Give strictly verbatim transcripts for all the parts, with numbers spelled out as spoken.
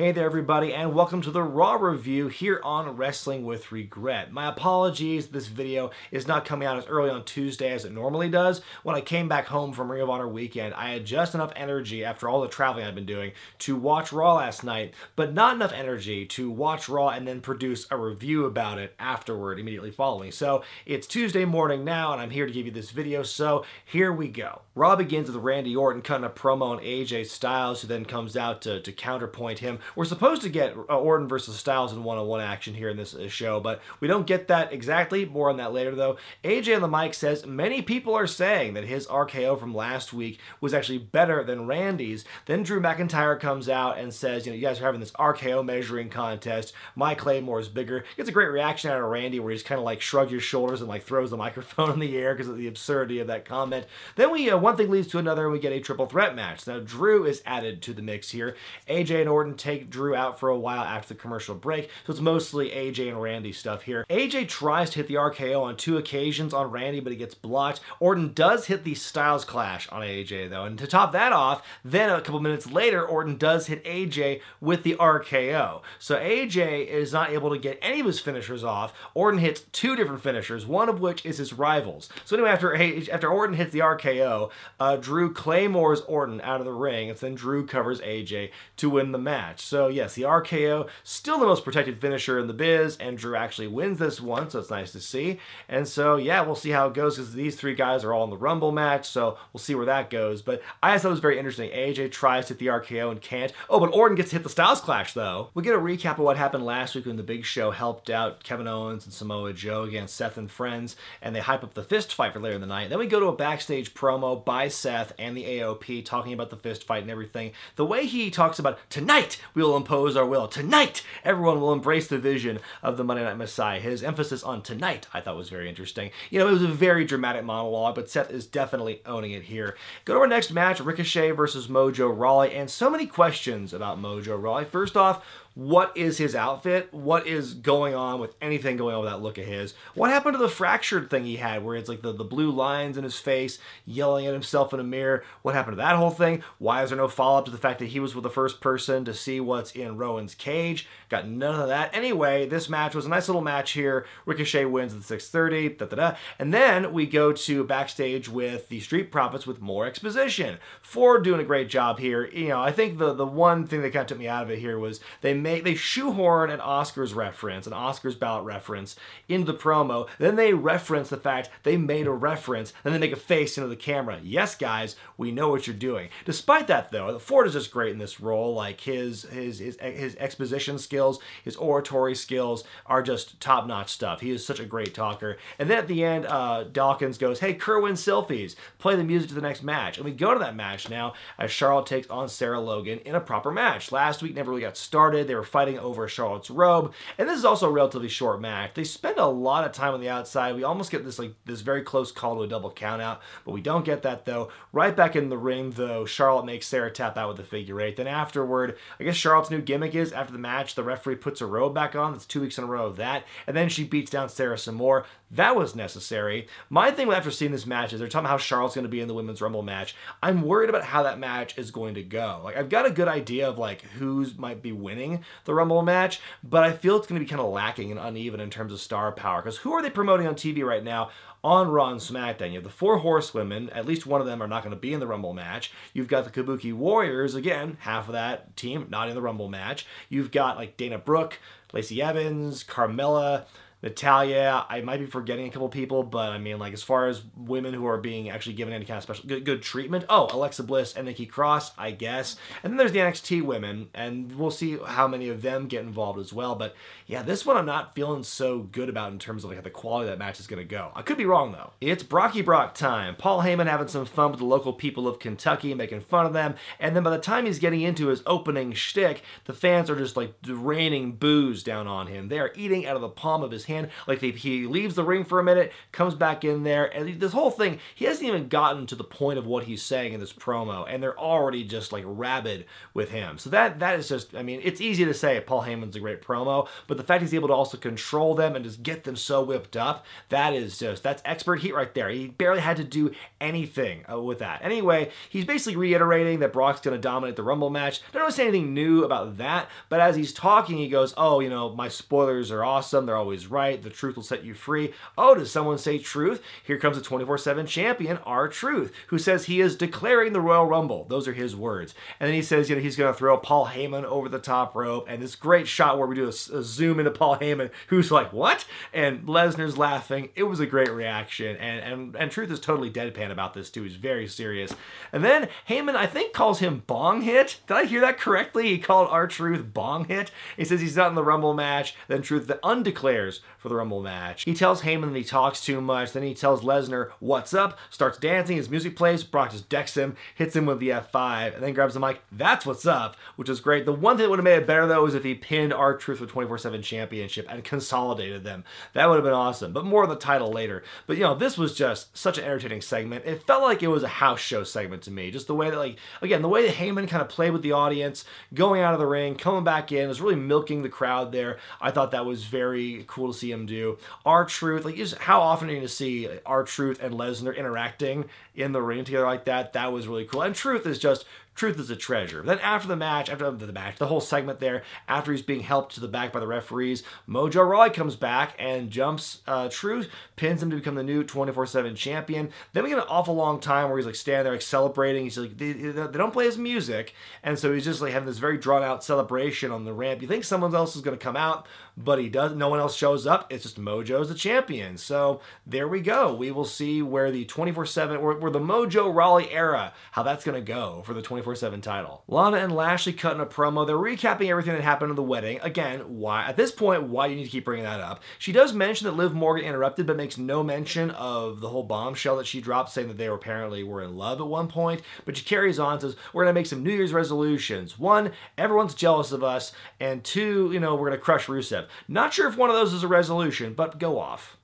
Hey there everybody, and welcome to the Raw review here on Wrestling with Regret. My apologies, this video is not coming out as early on Tuesday as it normally does. When I came back home from Ring of Honor weekend, I had just enough energy after all the traveling I've been doing to watch Raw last night, but not enough energy to watch Raw and then produce a review about it afterward, immediately following. So it's Tuesday morning now, and I'm here to give you this video, so here we go. Raw begins with Randy Orton cutting a promo on A J Styles, who then comes out to, to counterpoint him. We're supposed to get Orton versus Styles in one-on-one action here in this show, but we don't get that exactly. More on that later, though. A J on the mic says, many people are saying that his R K O from last week was actually better than Randy's. Then Drew McIntyre comes out and says, you know, you guys are having this R K O measuring contest. My Claymore is bigger. Gets a great reaction out of Randy, where he's kind of like shrugs his shoulders and like throws the microphone in the air because of the absurdity of that comment. Then we, uh, one thing leads to another, and we get a triple threat match. Now, Drew is added to the mix here. A J and Orton take Drew out for a while after the commercial break, so it's mostly A J and Randy stuff here. A J tries to hit the R K O on two occasions on Randy, but it gets blocked. Orton does hit the Styles Clash on A J, though, and to top that off, then a couple minutes later, Orton does hit A J with the R K O. So A J is not able to get any of his finishers off. Orton hits two different finishers, one of which is his rival's. So anyway, after after Orton hits the R K O, uh, Drew claymores Orton out of the ring, and then Drew covers A J to win the match. So yes, the R K O, still the most protected finisher in the biz, and Drew actually wins this one, so it's nice to see. And so, yeah, we'll see how it goes, because these three guys are all in the Rumble match, so we'll see where that goes. But I just thought it was very interesting. A J tries to hit the R K O and can't. Oh, but Orton gets to hit the Styles Clash, though. We get a recap of what happened last week when the Big Show helped out Kevin Owens and Samoa Joe against Seth and friends, and they hype up the fist fight for later in the night. Then we go to a backstage promo by Seth and the A O P talking about the fist fight and everything. The way he talks about, tonight we will impose our will. Tonight, everyone will embrace the vision of the Monday Night Messiah. His emphasis on tonight, I thought, was very interesting. You know, it was a very dramatic monologue, but Seth is definitely owning it here. Go to our next match, Ricochet versus Mojo Rawley, and so many questions about Mojo Rawley. First off, what is his outfit? What is going on with anything going on with that look of his? What happened to the fractured thing he had, where it's like the, the blue lines in his face, yelling at himself in a mirror? What happened to that whole thing? Why is there no follow-up to the fact that he was with the first person to see what's in Rowan's cage? Got none of that. Anyway, this match was a nice little match here. Ricochet wins at six thirty, da-da-da. And then we go to backstage with the Street Profits with more exposition. Ford doing a great job here. You know, I think the, the one thing that kind of took me out of it here was they They, they shoehorn an Oscars reference, an Oscars ballot reference, into the promo. Then they reference the fact they made a reference, and then they make a face into the camera. Yes, guys, we know what you're doing. Despite that, though, Ford is just great in this role. Like, his his his, his exposition skills, his oratory skills are just top-notch stuff. He is such a great talker. And then at the end, uh, Dawkins goes, hey, Kerwin Silfies, play the music to the next match. And we go to that match now as Charlotte takes on Sarah Logan in a proper match. Last week never really got started. They were fighting over Charlotte's robe, and this is also a relatively short match. They spend a lot of time on the outside. We almost get this like this very close call to a double countout, but we don't get that, though. Right back in the ring, though, Charlotte makes Sarah tap out with the figure eight. Then afterward, I guess Charlotte's new gimmick is after the match, the referee puts her robe back on. That's two weeks in a row of that, and then she beats down Sarah some more. That was necessary. My thing after seeing this match is they're talking about how Charlotte's going to be in the Women's Rumble match. I'm worried about how that match is going to go. Like, I've got a good idea of like who's might be winning the Rumble match, but I feel it's going to be kind of lacking and uneven in terms of star power, because who are they promoting on T V right now? On Raw and SmackDown, you have the Four Horsewomen. At least one of them are not going to be in the Rumble match. You've got the Kabuki Warriors, again, half of that team not in the Rumble match. You've got like Dana Brooke, Lacey Evans, Carmella, Natalya. I might be forgetting a couple people, but I mean, like, as far as women who are being actually given any kind of special good, good treatment, oh, Alexa Bliss and Nikki Cross, I guess. And then there's the N X T women, and we'll see how many of them get involved as well. But yeah, this one I'm not feeling so good about in terms of like how the quality of that match is going to go. I could be wrong, though. It's Brocky Brock time. Paul Heyman having some fun with the local people of Kentucky, making fun of them. And then by the time he's getting into his opening shtick, the fans are just like raining boos down on him. They are eating out of the palm of his hand. hand. Like they, he leaves the ring for a minute, comes back in there, and this whole thing, he hasn't even gotten to the point of what he's saying in this promo, and they're already just like rabid with him. So that that is just, I mean, it's easy to say Paul Heyman's a great promo, but the fact he's able to also control them and just get them so whipped up, that is just, that's expert heat right there. He barely had to do anything uh, with that. Anyway, he's basically reiterating that Brock's going to dominate the Rumble match. I don't really say anything new about that, but as he's talking, he goes, oh, you know, my spoilers are awesome. They're always right. The truth will set you free. Oh, does someone say truth? Here comes the twenty-four seven champion, R-Truth, who says he is declaring the Royal Rumble. Those are his words. And then he says, you know, he's going to throw Paul Heyman over the top rope, and this great shot where we do a, a zoom into Paul Heyman, who's like, what? And Lesnar's laughing. It was a great reaction, and, and, and Truth is totally deadpan about this, too. He's very serious. And then Heyman, I think, calls him Bong Hit. Did I hear that correctly? He called R-Truth Bong Hit. He says he's not in the Rumble match. Then Truth that undeclares for the Rumble match. He tells Heyman that he talks too much. Then he tells Lesnar, what's up? Starts dancing. His music plays. Brock just decks him, hits him with the F five, and then grabs the mic. That's what's up, which is great. The one thing that would have made it better, though, is if he pinned R-Truth for twenty-four seven championship and consolidated them. That would have been awesome, but more of the title later. But, you know, this was just such an entertaining segment. It felt like it was a house show segment to me. Just the way that, like, again, the way that Heyman kind of played with the audience, going out of the ring, coming back in, was really milking the crowd there. I thought that was very cool to see him do. R-Truth, like, just how often are you going to see R-Truth and Lesnar interacting in the ring together like that? That was really cool. And Truth is just... Truth is a treasure. Then after the match, after the match, the whole segment there, after he's being helped to the back by the referees, Mojo Rawley comes back and jumps uh, Truth, pins him to become the new twenty-four seven champion. Then we get an awful long time where he's like standing there like celebrating. He's like, they, they don't play his music. And so he's just like having this very drawn out celebration on the ramp. You think someone else is going to come out, but he doesn't. No one else shows up. It's just Mojo's the champion. So there we go. We will see where the twenty-four seven, or where the Mojo Rawley era, how that's going to go for the twenty-four seven title. Lana and Lashley cut in a promo. They're recapping everything that happened in the wedding. Again, why at this point, why do you need to keep bringing that up? She does mention that Liv Morgan interrupted, but makes no mention of the whole bombshell that she dropped, saying that they were apparently were in love at one point. But she carries on, says, we're going to make some New Year's resolutions. One, everyone's jealous of us. And two, you know, we're going to crush Rusev. Not sure if one of those is a resolution, but go off.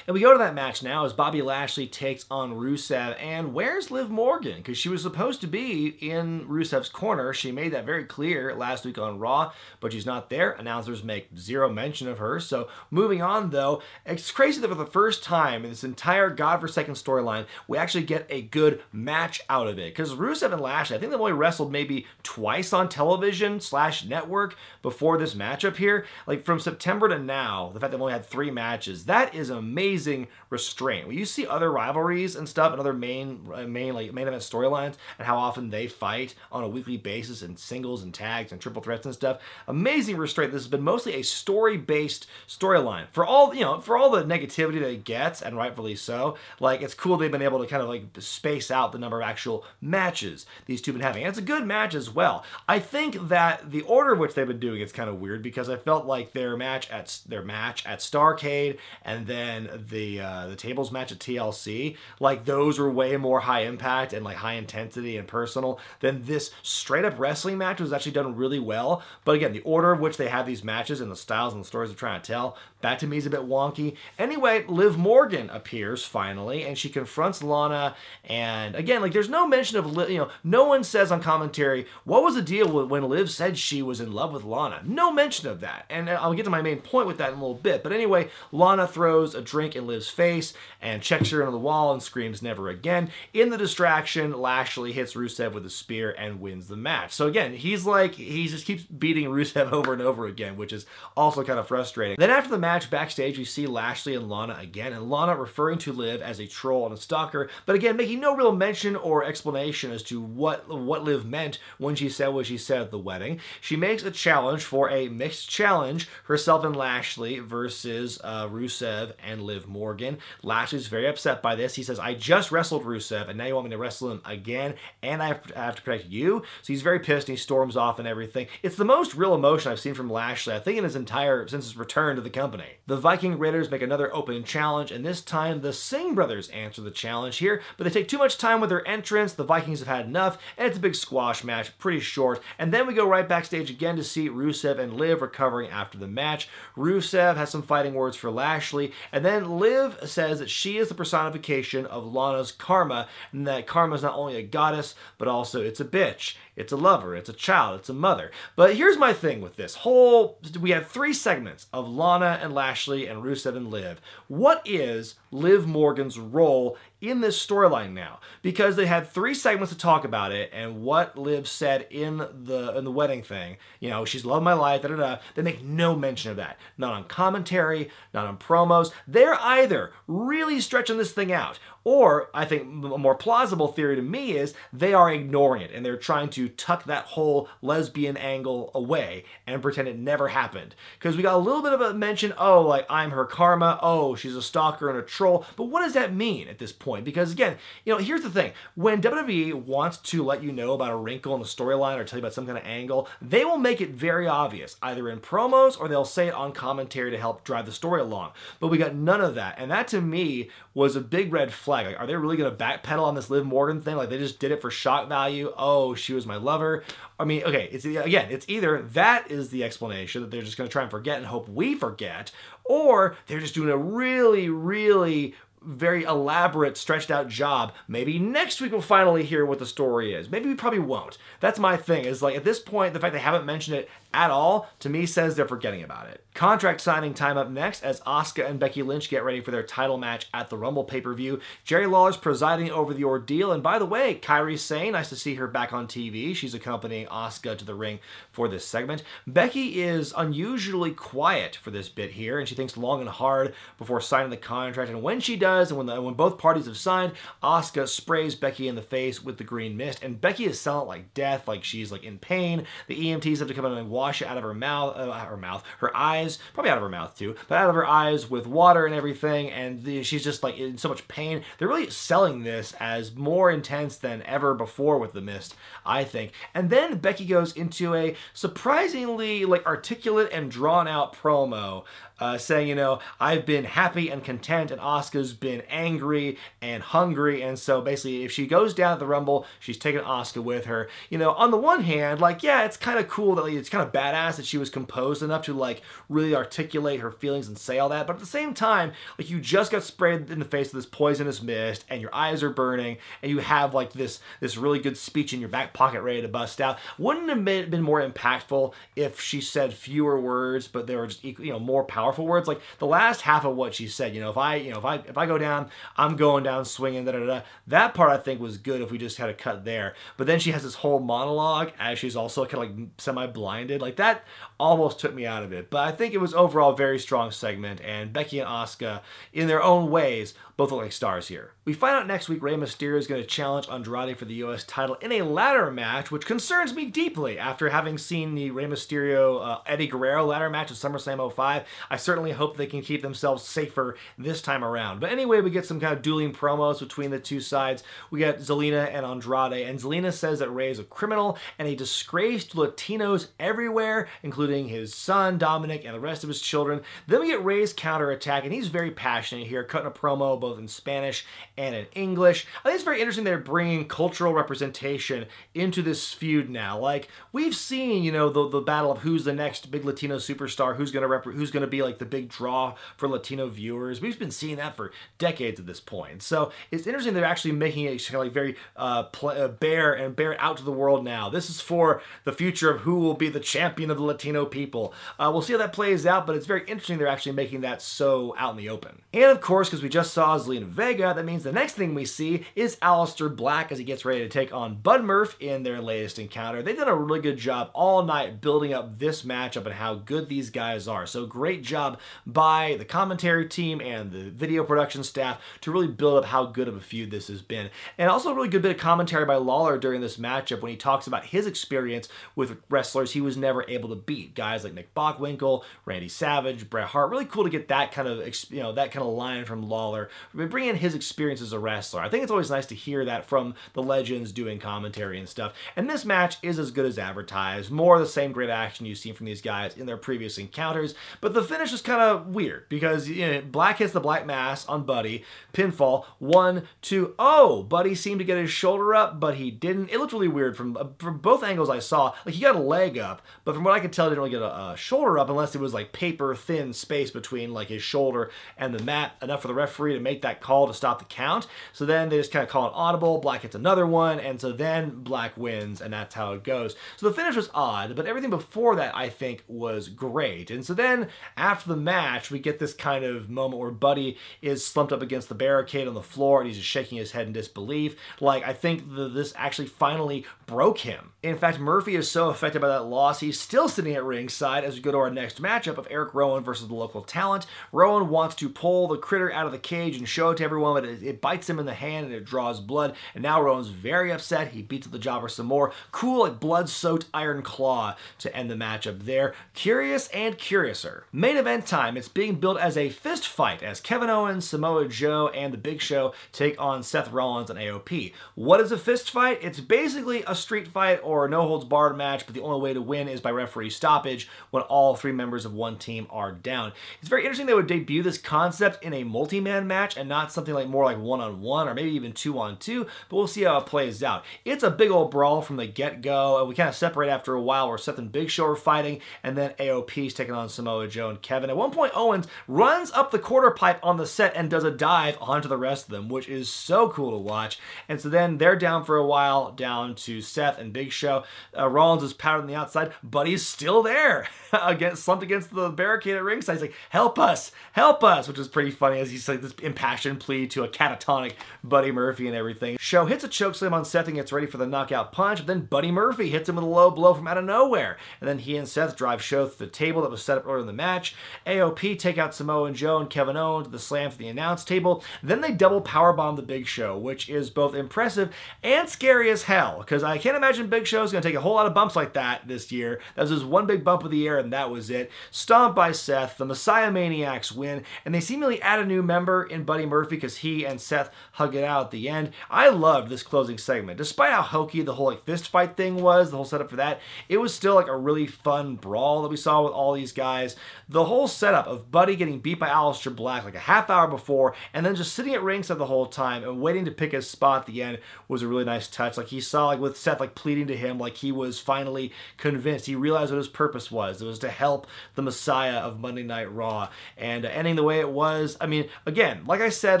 And we go to that match now as Bobby Lashley takes on Rusev. And where's Liv Morgan? Because she was supposed to be in Rusev's corner. She made that very clear last week on Raw, but she's not there. Announcers make zero mention of her. So moving on, though, it's crazy that for the first time in this entire godforsaken storyline, we actually get a good match out of it. Because Rusev and Lashley, I think they've only wrestled maybe twice on television slash network before this matchup here. Like from September to now, the fact they've only had three matches, that is amazing. Amazing restraint. When you see other rivalries and stuff, and other main, main like main event storylines, and how often they fight on a weekly basis in singles and tags and triple threats and stuff, amazing restraint. This has been mostly a story-based storyline. For all you know, for all the negativity that it gets, and rightfully so, like it's cool they've been able to kind of like space out the number of actual matches these two have been having. And it's a good match as well. I think that the order in which they've been doing it's kind of weird because I felt like their match at their match at Starrcade and then. the uh, the tables match at T L C, like those were way more high impact and like high intensity and personal than this straight up wrestling match was actually done really well. But again, the order of which they have these matches and the styles and the stories they're trying to tell, that to me is a bit wonky. Anyway, Liv Morgan appears finally and she confronts Lana, and again, like there's no mention of Liv, you know, no one says on commentary, what was the deal with when Liv said she was in love with Lana? No mention of that. And I'll get to my main point with that in a little bit. But anyway, Lana throws a drink in Liv's face and checks her into the wall and screams never again. In the distraction, Lashley hits Rusev with a spear and wins the match. So again, he's like, he just keeps beating Rusev over and over again, which is also kind of frustrating. Then after the match backstage, we see Lashley and Lana again, and Lana referring to Liv as a troll and a stalker, but again, making no real mention or explanation as to what, what Liv meant when she said what she said at the wedding. She makes a challenge for a mixed challenge, herself and Lashley versus uh, Rusev and Liv Morgan. Lashley's very upset by this. He says, I just wrestled Rusev, and now you want me to wrestle him again, and I have, I have to protect you? So he's very pissed, and he storms off and everything. It's the most real emotion I've seen from Lashley, I think, in his entire, since his return to the company. company. The Viking Raiders make another open challenge, and this time the Singh brothers answer the challenge here, but they take too much time with their entrance. The Vikings have had enough, and it's a big squash match, pretty short. And then we go right backstage again to see Rusev and Liv recovering after the match. Rusev has some fighting words for Lashley, and then Liv says that she is the personification of Lana's karma, and that karma is not only a goddess, but also it's a bitch, it's a lover, it's a child, it's a mother. But here's my thing with this whole, we have three segments of Lana and Lashley and Rusev and Liv. What is Liv Morgan's role in this storyline now? Because they had three segments to talk about it, and what Liv said in the in the wedding thing, you know, she's loved my life, da da da, they make no mention of that. Not on commentary, not on promos. They're either really stretching this thing out, or I think a more plausible theory to me is they are ignoring it and they're trying to tuck that whole lesbian angle away and pretend it never happened. Because we got a little bit of a mention, oh, like, I'm her karma, oh, she's a stalker and a troll, but what does that mean at this point? Because again, you know, here's the thing. When W W E wants to let you know about a wrinkle in the storyline or tell you about some kind of angle, they will make it very obvious, either in promos or they'll say it on commentary to help drive the story along. But we got none of that. And that to me was a big red flag. Like, are they really going to backpedal on this Liv Morgan thing? Like, they just did it for shock value. Oh, she was my lover. I mean, okay, it's again, it's either that is the explanation that they're just going to try and forget and hope we forget, or they're just doing a really, really very elaborate, stretched out job. Maybe next week we'll finally hear what the story is. Maybe we probably won't. That's my thing, is like, at this point, the fact they haven't mentioned it at all, to me, says they're forgetting about it. Contract signing time up next as Asuka and Becky Lynch get ready for their title match at the Rumble pay-per-view. Jerry Lawler's presiding over the ordeal, and by the way, Kairi Sane, nice to see her back on T V. She's accompanying Asuka to the ring for this segment. Becky is unusually quiet for this bit here, and she thinks long and hard before signing the contract, and when she does, and when, the, when both parties have signed, Asuka sprays Becky in the face with the green mist, and Becky is silent like death, like she's like in pain. The E M Ts have to come in and wash it out of her mouth, uh, her mouth, her eyes, probably out of her mouth too, but out of her eyes with water and everything, and the, she's just like in so much pain. They're really selling this as more intense than ever before with the mist, I think. And then Becky goes into a surprisingly like articulate and drawn out promo, Uh, saying, you know, I've been happy and content, and Asuka's been angry and hungry, and so basically if she goes down at the Rumble, she's taking Asuka with her. You know, on the one hand, like, yeah, it's kind of cool, that like, it's kind of badass that she was composed enough to, like, really articulate her feelings and say all that, but at the same time, like, you just got sprayed in the face with this poisonous mist, and your eyes are burning, and you have, like, this, this really good speech in your back pocket ready to bust out. Wouldn't it have been more impactful if she said fewer words, but they were just, you know, more powerful? Powerful words, like the last half of what she said, you know, if I, you know, if I, if I go down, I'm going down swinging, da da da. That part I think was good if we just had a cut there. But then she has this whole monologue as she's also kind of like semi-blinded, like that almost took me out of it. But I think it was overall a very strong segment, and Becky and Asuka, in their own ways, both look like stars here. We find out next week Rey Mysterio is going to challenge Andrade for the U S title in a ladder match, which concerns me deeply after having seen the Rey Mysterio uh, Eddie Guerrero ladder match at SummerSlam oh five. I certainly hope they can keep themselves safer this time around. But anyway, we get some kind of dueling promos between the two sides. We got Zelina and Andrade, and Zelina says that Rey is a criminal and a disgrace to Latinos everywhere, including his son, Dominic, and the rest of his children. Then we get Rey's counterattack, and he's very passionate here, cutting a promo both in Spanish and in English. I think it's very interesting they're bringing cultural representation into this feud now. Like, we've seen, you know, the, the battle of who's the next big Latino superstar, who's going to rep who's going to be like the big draw for Latino viewers. We've been seeing that for decades at this point. So it's interesting they're actually making it kind of like very uh, uh, bare and bare it out to the world now. This is for the future of who will be the champion of the Latino people. Uh, we'll see how that plays out, but it's very interesting they're actually making that so out in the open. And of course, because we just saw Zelina Vega, that means the next thing we see is Aleister Black as he gets ready to take on Bud Murphy in their latest encounter. They've done a really good job all night building up this matchup and how good these guys are. So great job by the commentary team and the video production staff to really build up how good of a feud this has been. And also a really good bit of commentary by Lawler during this matchup when he talks about his experience with wrestlers he was never able to beat. elite guys like Nick Bockwinkel, Randy Savage, Bret Hart. Really cool to get that kind of, you know, that kind of line from Lawler. Bring in his experience as a wrestler. I think it's always nice to hear that from the legends doing commentary and stuff. And this match is as good as advertised. More of the same great action you've seen from these guys in their previous encounters. But the finish is kind of weird because, you know, Black hits the Black Mass on Buddy. Pinfall. One, two, oh! Buddy seemed to get his shoulder up, but he didn't. It looked really weird from, from both angles I saw. Like, he got a leg up, but from what I could tell, he didn't really get a, a shoulder up unless it was, like, paper-thin space between, like, his shoulder and the mat. Enough for the referee to make that call to stop the count. So then they just kind of call an audible. Black hits another one, and so then Black wins, and that's how it goes. So the finish was odd, but everything before that, I think, was great. And so then, after the match, we get this kind of moment where Buddy is slumped up against the barricade on the floor, and he's just shaking his head in disbelief. Like, I think the, this actually finally broke him. In fact, Murphy is so affected by that loss, he's still sitting at ringside as we go to our next matchup of Eric Rowan versus the local talent. Rowan wants to pull the critter out of the cage and show it to everyone, but it, it bites him in the hand and it draws blood, and now Rowan's very upset. He beats up the jobber some more. Cool, like blood-soaked iron claw to end the matchup there. Curious and curiouser. Main event time. It's being billed as a fist fight as Kevin Owens, Samoa Joe, and The Big Show take on Seth Rollins and A O P. What is a fist fight? It's basically a street fight or a no-holds-barred match, but the only way to win is by referee stoppage when all three members of one team are down. It's very interesting they would debut this concept in a multi-man match and not something like more like one-on-one or maybe even two-on-two, but we'll see how it plays out. It's a big old brawl from the get-go, and we kind of separate after a while where Seth and Big Show are fighting, and then A O P's taking on Samoa Joe and Kevin. At one point, Owens runs up the quarter pipe on the set and does a dive onto the rest of them, which is so cool to watch. And so then they're down for a while, down to Seth and Big Show. Uh, Rollins is pounded on the outside. Buddy's still there, against, slumped against the barricade at ringside. He's like, help us, help us, which is pretty funny as he's like this impassioned plea to a catatonic Buddy Murphy and everything. Show hits a chokeslam on Seth and gets ready for the knockout punch, but then Buddy Murphy hits him with a low blow from out of nowhere. And then he and Seth drive Show through the table that was set up earlier in the match. A O P take out Samoa Joe and Kevin Owens, the slam for the announce table. Then they double powerbomb the Big Show, which is both impressive and scary as hell, because I can't imagine Big Show's going to take a whole lot of bumps like that this year. That was just one big bump of the year, and that was it. Stomped by Seth, the Messiah Maniacs win, and they seemingly add a new member in Buddy Murphy because he and Seth hug it out at the end. I loved this closing segment. Despite how hokey the whole like fist fight thing was, the whole setup for that, it was still like a really fun brawl that we saw with all these guys. The whole setup of Buddy getting beat by Aleister Black like a half hour before, and then just sitting at ringside the whole time and waiting to pick his spot at the end was a really nice touch. Like he saw like with Seth like pleading to him like he was finally convinced. He realized what his purpose was. It was to help the Messiah of Monday Night Raw. And uh, ending the way it was, I mean, again, like I said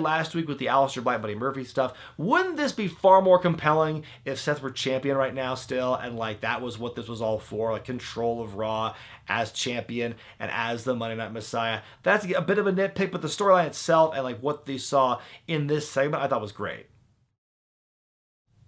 last week with the Aleister Black Buddy Murphy stuff, wouldn't this be far more compelling if Seth were champion right now still, and like that was what this was all for, like control of Raw as champion and as the Monday Night Messiah. That's a bit of a nitpick, but the storyline itself and like what they saw in this segment I thought was great.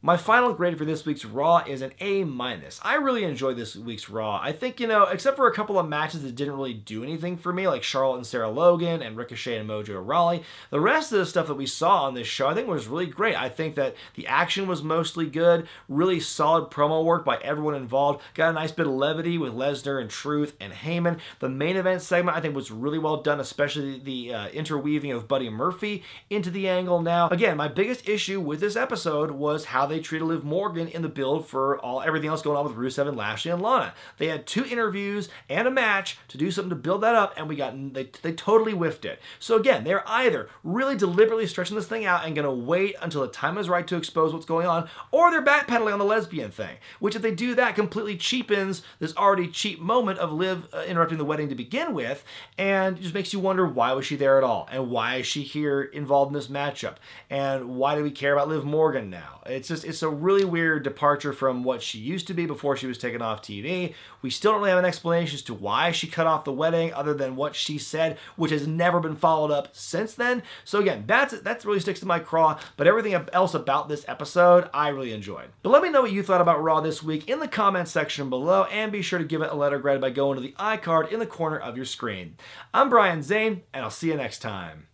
My final grade for this week's Raw is an A minus. I really enjoyed this week's Raw. I think, you know, except for a couple of matches that didn't really do anything for me, like Charlotte and Sarah Logan and Ricochet and Mojo Rawley, the rest of the stuff that we saw on this show I think was really great. I think that the action was mostly good, really solid promo work by everyone involved, got a nice bit of levity with Lesnar and Truth and Heyman. The main event segment I think was really well done, especially the uh, interweaving of Buddy Murphy into the angle now. Again, my biggest issue with this episode was how they treated Liv Morgan in the build for all everything else going on with Rusev and Lashley and Lana. They had two interviews and a match to do something to build that up, and we got they, they totally whiffed it. So again, they're either really deliberately stretching this thing out and going to wait until the time is right to expose what's going on, or they're backpedaling on the lesbian thing, which if they do that completely cheapens this already cheap moment of Liv uh, interrupting the wedding to begin with, and it just makes you wonder why was she there at all, and why is she here involved in this matchup, and why do we care about Liv Morgan now? It's just It's a really weird departure from what she used to be before she was taken off T V. We still don't really have an explanation as to why she cut off the wedding other than what she said, which has never been followed up since then. So again, that's that really sticks to my craw, but everything else about this episode, I really enjoyed. But let me know what you thought about Raw this week in the comments section below, and be sure to give it a letter grade by going to the iCard in the corner of your screen. I'm Brian Zane, and I'll see you next time.